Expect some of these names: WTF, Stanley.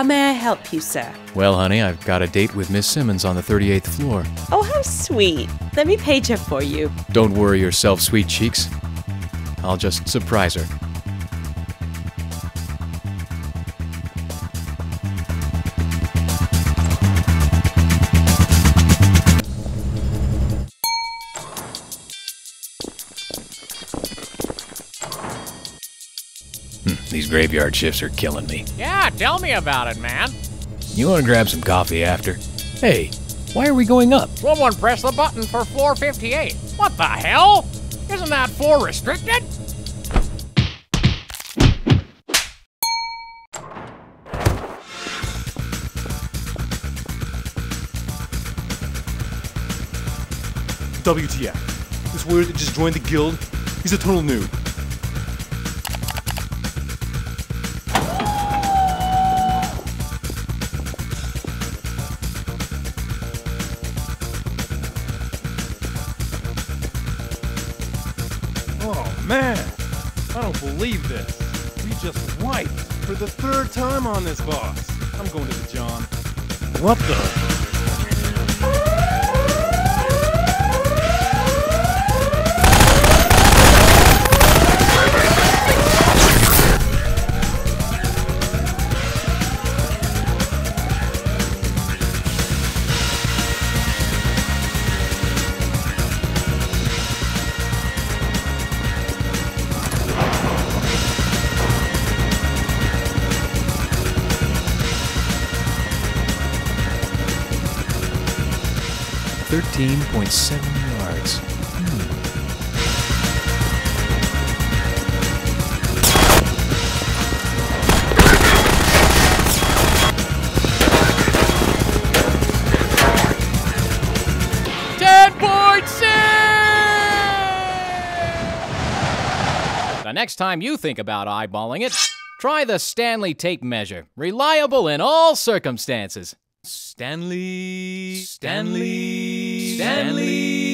How may I help you, sir? Well, honey, I've got a date with Miss Simmons on the 38th floor. Oh, how sweet. Let me page her for you. Don't worry yourself, sweet cheeks. I'll just surprise her. These graveyard shifts are killing me. Yeah, tell me about it, man. You want to grab some coffee after? Hey, why are we going up? Someone pressed the button for floor 58. What the hell? Isn't that floor restricted? WTF. This weird that just joined the guild, he's a total noob. Oh man, I don't believe this. We just wiped for the third time on this boss. I'm going to the John. What the? .7 yards. .6! The next time you think about eyeballing it, try the Stanley tape measure. Reliable in all circumstances. Stanley.